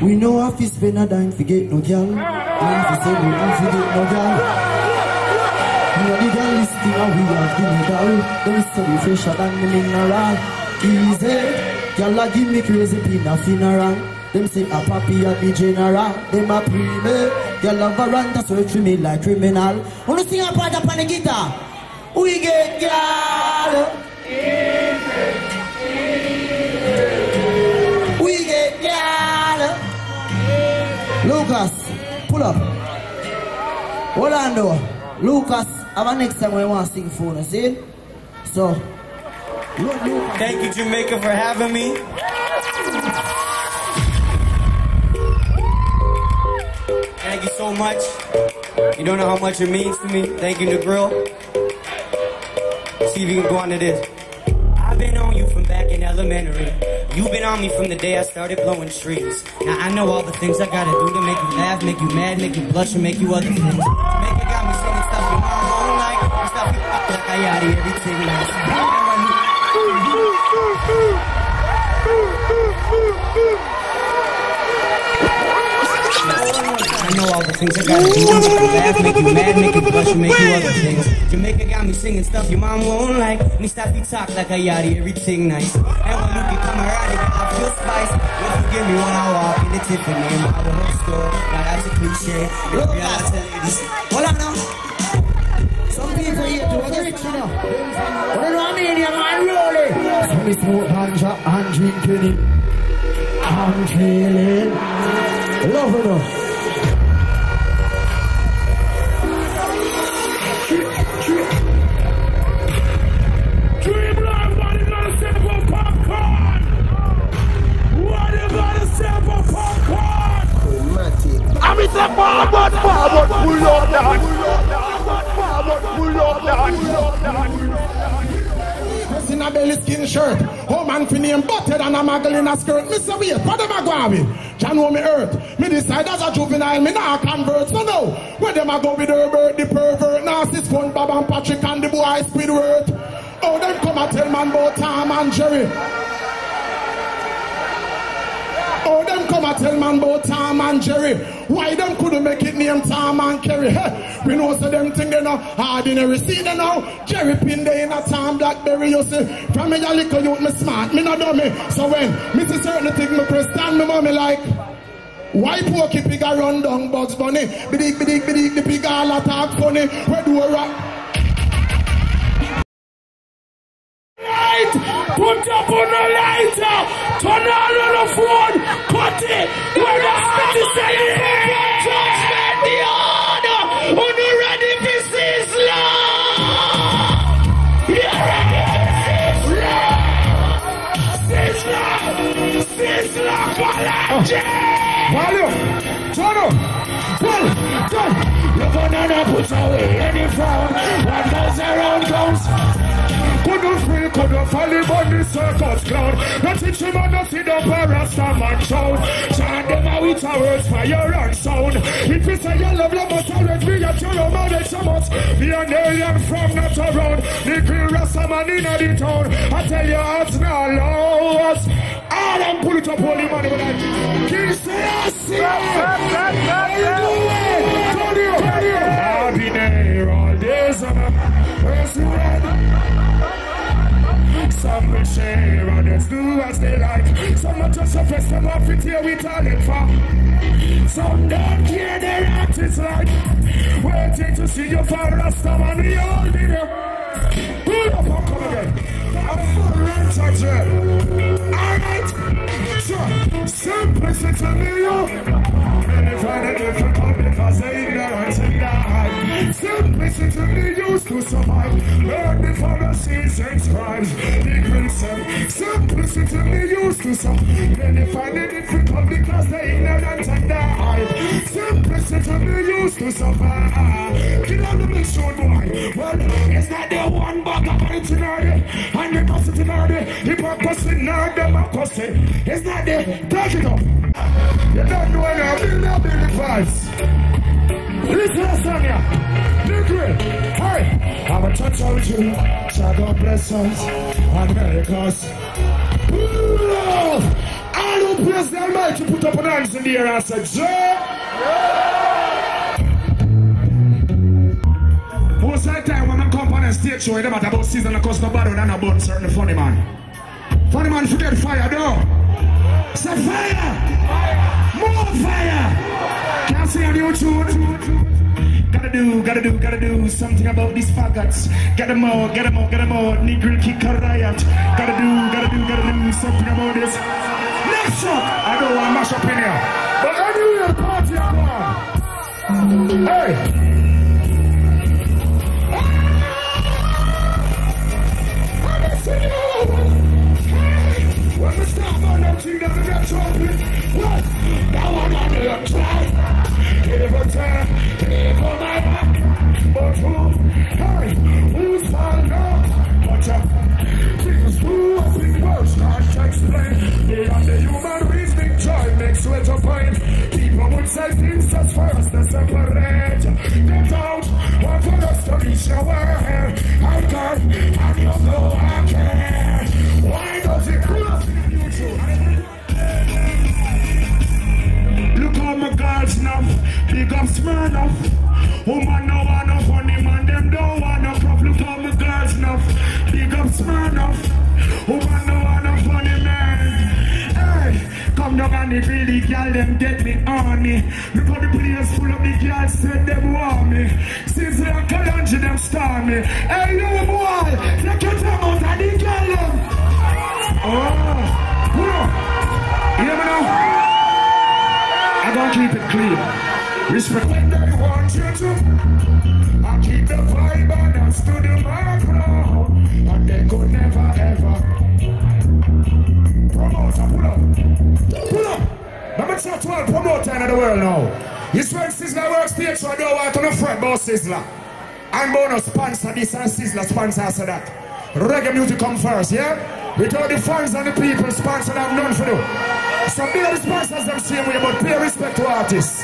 we know how to spend a dime to get no girl. And to say we don't forget no girl. We are the girl listing and we are the girl. Don't study fresher than the mineral. Easy. Girl a give me crazy pin a funeral. Them say a papi a the general. Them a prime. Girl a varant a search for me like criminal. Wanna sing a part upon the guitar? We get girl. We get y'all. Lucas, pull up. Hold on though. Lucas, have a next time we want to sing for us, see? So, Lucas. Thank you, Jamaica, for having me. Thank you so much. You don't know how much it means to me. Thank you, Negril. See if you can go on to this. I've been on you from back in elementary. You've been on me from the day I started blowing trees. Now I know all the things I gotta do to make you laugh, make you mad, make you blush, and make you other things. Jamaica got me singing stuff you won't like. Stuff you like I out of everything else. I know I all the things I gotta do. Laugh, make you mad, make you blush, make you other things. Jamaica got me singing stuff your mom won't like. Me stop you talk like a yachty, everything nice. And when you become a radical, I feel spice. Won't forgive me when I walk in the Tiffany and my whole store. Now that's a cliche. You're the ladies. Hold on now. Some people here do a rich, you know. What do I mean? I'm rolling. Some me smoke ganja and drinking it. I'm feeling love it up. Dream life, what you gonna say for popcorn? What you gonna say for popcorn? I'm in the forward, pull up down. Forward, pull up down. This in a belly skin shirt. Oh man, for name butter than a muggle in a skirt. Mr. Wait, what am I going with? John know me hurt. Me decide as a juvenile, me not convert. So no, where them a go with her bird, the pervert, narcissist, one Bob and Patrick and the boy Squidward. Oh, them come and tell man about Tom and Jerry. Oh, them come and tell man about Tom and Jerry. Why them couldn't make it name Tom and Kerry? Hey, we know so them thing they know ordinary. See they now, Jerry pin they in a Tom Blackberry. You see, from me a little youth, me smart, me no dummy. So when me see certain thing, me press down, me mommy like. Why Porky Pig a run down Bugs Bunny? Bidig, bidig, bidig, the pig all attack funny. Where do a rock? Light! Put up on a lighter! Turn on the phone! Cut it! Where the heart is saying! Judgment the order! On the ready for Sizzla! You're ready for Sizzla! Sizzla! Sizzla! Follow, follow, pull, pull. You're gonna put away any frown. What goes around comes. Couldn't feel, couldn't fall on the circus clown. Nothing to man, nothing to parastaman show. Chant them out with our words, fire and sound. If you say you love, you must always be at your own mother, so much. Be an alien from not around. Negril rastaman in the town. I tell you, it's not lost. All I'm pulling up holy money when I kill Selassie. How you doing? I've been here all day, summer. Where's the weather? Some will share, others do as they like. Some not just a fest, some off it here with all it for. Some don't care, their act is like. Waiting to see you for rastaman, we all be there. Pull up and come again. I'm full of alright, sure. Simplicity me, yo. Many find it difficult because they ignorant in their heart. Simplicity used to survive. Learning from the season's crimes. Simplicity used to survive. Many find it difficult because they ignorant in their heart. Simplicity used to survive. Kill all the mission, boy. Well, it's not the one bug up on it in our and the positive order, hypocrisy, not democracy. It's not there. Take it up. You don't know any of it, not the advice. Listen to Sonia. Negril. Hey. I'm a touch with you. Shall God bless us. And make us. I don't bless the Almighty. Put up your hands in the air and say, Joe. Most of the time, when I come stage show, it about season of course no battle and about certain funny man. Funny man forget fire though. Say fire! Fire! More fire! Can't see on YouTube. Gotta do something about these faggots. Get them out. Negril kick a riot. Gotta do something about this. Next up! I don't want mash up in here. But anyway, the party on. Hey! When we stop on that thing that we got trouble, what? Now I'm on the try. Give a time, give a my back. But who? Hey, who's my love? Watch out. Things who have been worse, hard to explain. They are the human reasoning, joy makes sweat or pain. People would say things just for us to separate. smart enough. Woman no want no funny man, them don't want no problem. Look all my girls enough. Big up smart enough. Woman no want no funny man. Hey, come down on the really girl, them get me on me. Look how the players full of the girls said them want me. Sizzla Kalonji them star me. Hey, little boy, take your time out and the girl them. Oh, pull up. You never know. I gon' keep it clean. Respect when they want you to. I keep the vibe and I stood in my ground. And they could never ever. Promoter, pull up. Pull up. Number 12 promoter in the world now. You spend Sizzla workstation, so I don't want to no fret about Sizzla. I'm gonna sponsor this and Sizzla sponsor that. Reggae music come first, yeah? Without the fans and the people, sponsor have none for you. So pay responses them same way, but pay respect to artists.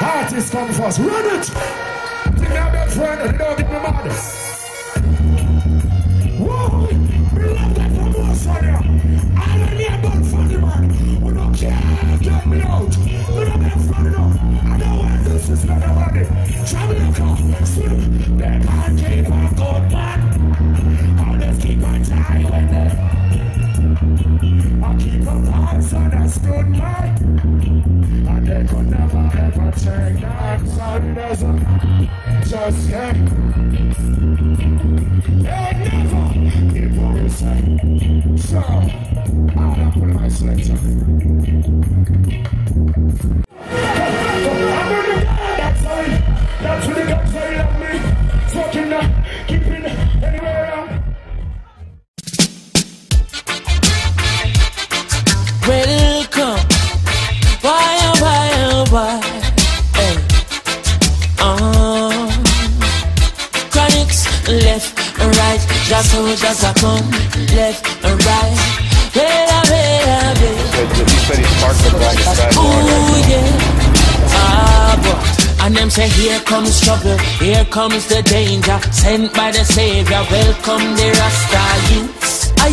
Artists come first. Run it! Give me a big friend, don't get me mad. Whoa! We love that promotion here. I don't need a bad friend, man. We don't care. Get me out. We don't get a friend enough. I don't want this. It's not a body. Jamaica. Swim. They can't keep a good man. I'll just keep on trying with them. I keep up eyes and I stood my. And they could never ever change that. Sun doesn't just get. They never keep what we say. So, I'll have put my sleds on. I'm in the car that time. That's when the guys say love me. Fucking up, keeping anywhere else. Welcome, why, hey, chronics, left and right, just so just I come, left and right, ooh yeah, and them say here comes trouble, here comes the danger, sent by the savior, welcome the Rasta youth. I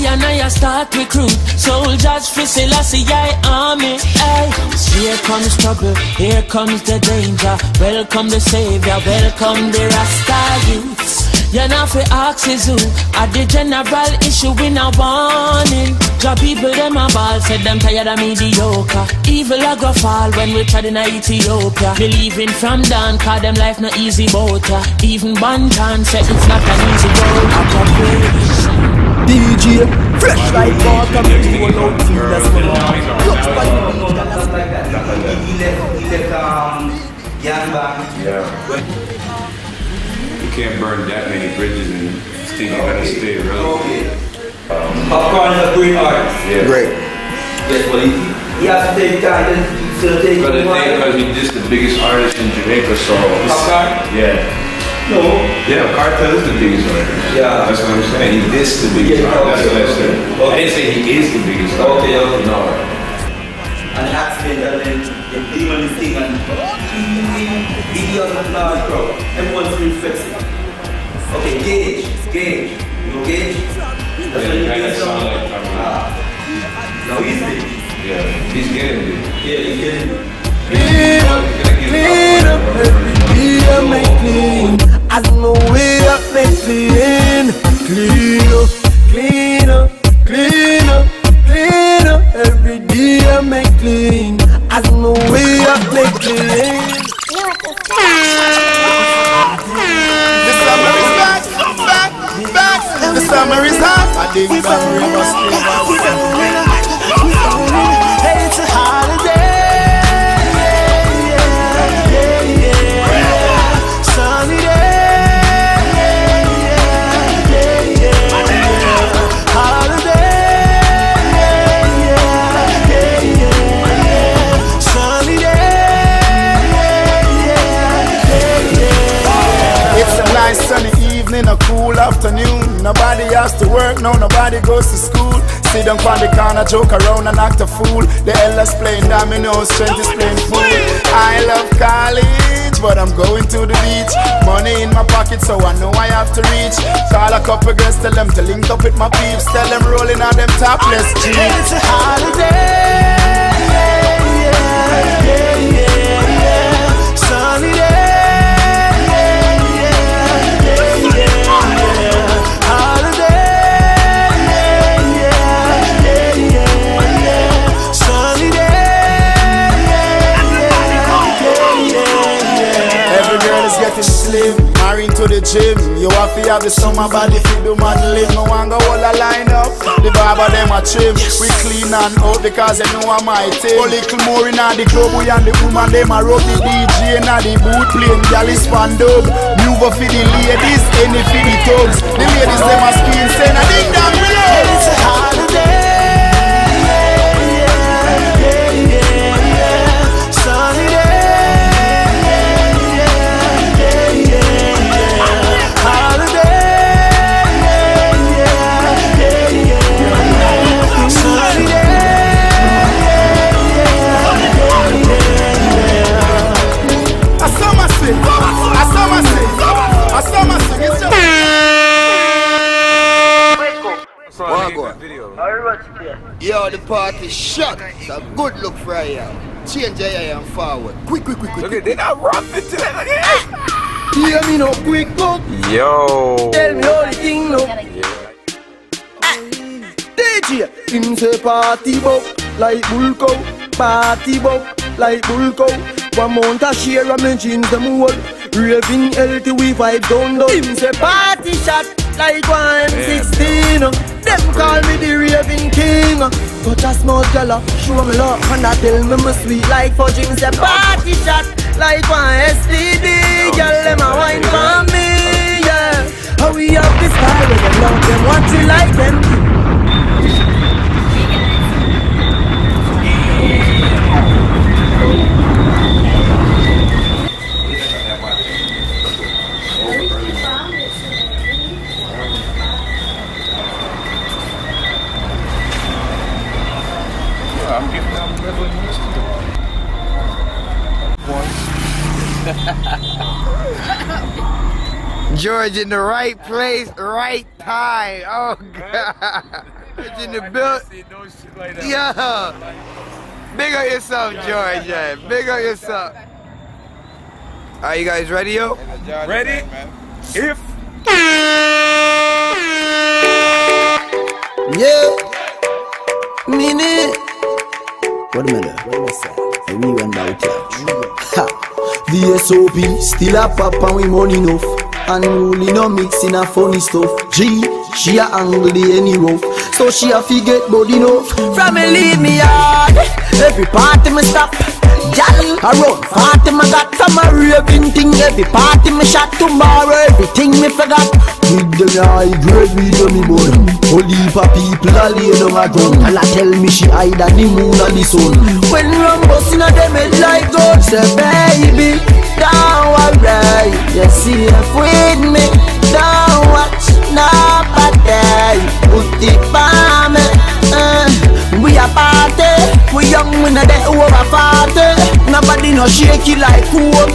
start recruit soldiers for Selassie army. Ay. Here comes trouble, here comes the danger. Welcome the savior, welcome the Rasta youths. You're not for axes who are the general issue in a warning. Job people them a ball, said them tired of mediocre. Evil a go fall when we tried in Ethiopia. Believing from down, cause them life not easy boater. Even Bantan said it's not an easy road. DJ, fresh like water, people out here, that's what I'm saying. Looks like you can't burn that many bridges and still you gotta stay relevant. Popcorn is a great artist. Yeah. Great. That's what he did. He has to take time to take time. Because he's just the biggest artist in Jamaica, so. Popcorn? Yeah. No. Yeah, Cartel is the biggest artist. Yeah. That's what I'm saying. He is the biggest artist. That's what I'm saying. Okay. I didn't say he is the biggest artist. Okay, okay. No. An accident and then the demon is taken. He doesn't know the crowd. Everyone's been fixing. Okay, Gage. Gage. You know Gage? That's what you do. Now he's big. Yeah, he's getting big. Yeah, he's getting big. Clean up, clean up, make me clean. I don't know where up they clean. Clean up, clean up, clean up, clean up. Every day I make clean. I don't know where up they clean. The summer is back, back, back. The summer is hot. I think we must be back. Hey, it's a holiday. A cool afternoon, nobody has to work, no nobody goes to school. Sit down on the corner, joke around and act a fool. The elders playing dominoes, strength is playing pool. I love college, but I'm going to the beach. Money in my pocket, so I know I have to reach. Call a couple girls, tell them to link up with my peeps. Tell them rolling on them topless jeans. It's a holiday, yeah, yeah, yeah, yeah, yeah. Sunny day. gym. You have to have the summer body fit the modeling. No one go all a line up. The barber them a trim. We clean and out because they know I'm my team. A little more in the club, we and the woman them a rope. The DJ in the boot playing Jalis Pandub. Move up for the ladies, any for the thugs. The ladies them a spin saying I ding dong we love. It's a holiday. Yo, the party shut. It's a good look for you. Change your eye and forward. Quick. Okay, they not rapping to that again. Hear me no quick look. Yo. Tell me all the thing no. Yeah. DJ, him say party buck like bull cow. Party buck like bull cow. 1 month a share of my jeans them whole. Raving healthy we vibe down low. Him say party shot like 116. Them call me the raving king. Touch a small girl up, show me love. And I tell me my sweet like fudgings. A party shot like one STD. Girl, them a wine for me, yeah. How we up this style with them love them, what you like them. George in the right place, right time. Oh God! George in the building. Yeah. Big up yourself, George. Yeah. Big up yourself. Are you guys ready, yo? Ready? If. Yeah. Minute. What a minute. What was that? I really went out there. Ha. The SOP still a pop and we money enough. And really no mixing a funny stuff. G, she a angle the any rough. So she a forget body enough. From me leave me hard. Every party me stop. Jolly around party me got. From a raving thing every party me shot. Tomorrow everything me forgot. With them high grade with them me bone. Only for people a lay down a gun. And a tell me she hide on the moon and the sun. When rum bustin' a them head like God. Say baby don't worry, you're safe with me. Don't watch nobody. Put it by me. We a party. We young, we not dead over party. Nobody no shake you like Kobe.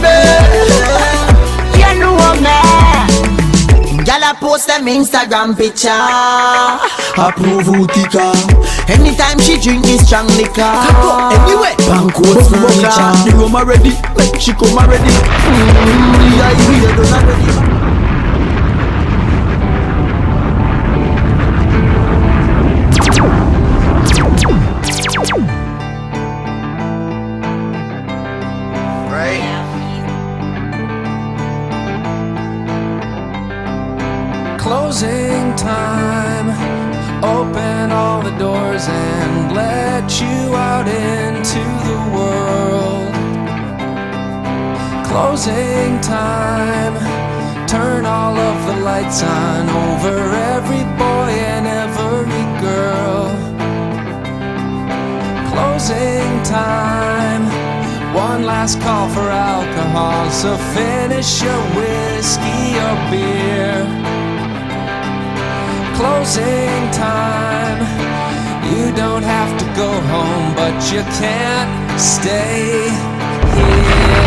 You know me. Y'all a post them Instagram picture. Approve Utica. Anytime she drink is strong liquor. Anyway, Banquo's furniture. The room already, like she come already. Yeah, you don't already. Right. Closing time. Open all the doors and let you out into the world. Closing time. Turn all of the lights on over every boy and every girl. Closing time. One last call for alcohol, so finish your whiskey or beer. Closing time. You don't have to go home, but you can't stay here.